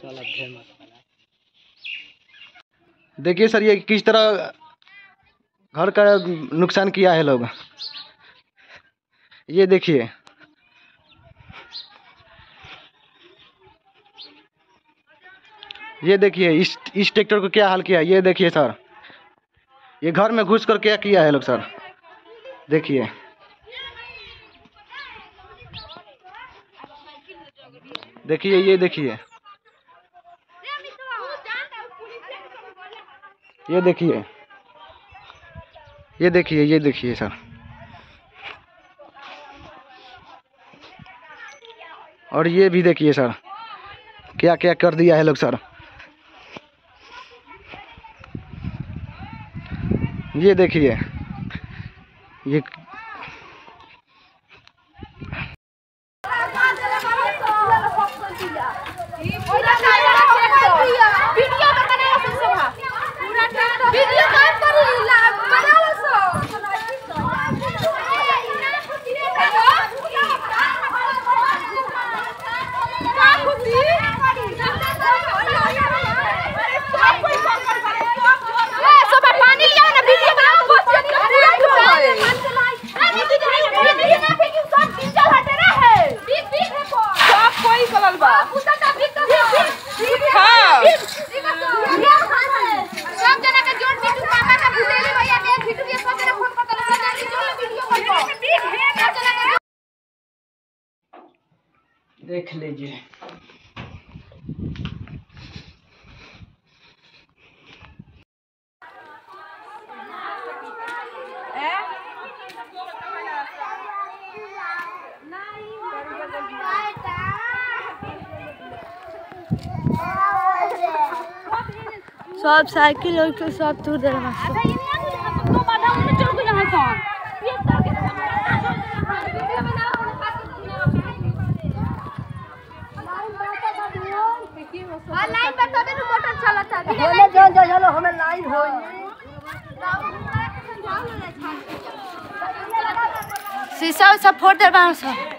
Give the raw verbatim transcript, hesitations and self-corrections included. चल अब ढेर मत बना। देखिए सर ये किस तरह घर का नुकसान किया है लोग, ये देखिए। ये देखिए इस इस ट्रैक्टर को क्या हाल किया है, ये देखिए सर। ये घर में घुस कर क्या किया है लोग सर, देखिए। देखिए ये देखिए ये देखिए ये देखिए ये देखिए सर। और ये भी देखिए सर क्या क्या कर दिया है लोग सर। ये देखिए ये देख लीजिए। सब साइकिल और सब तोड़ दे रहा है। लाइन बता दे मोटर चलाता है। बोले जो जो चलो हमें लाइन होई शीशा सब फोड़ दे बाहर से।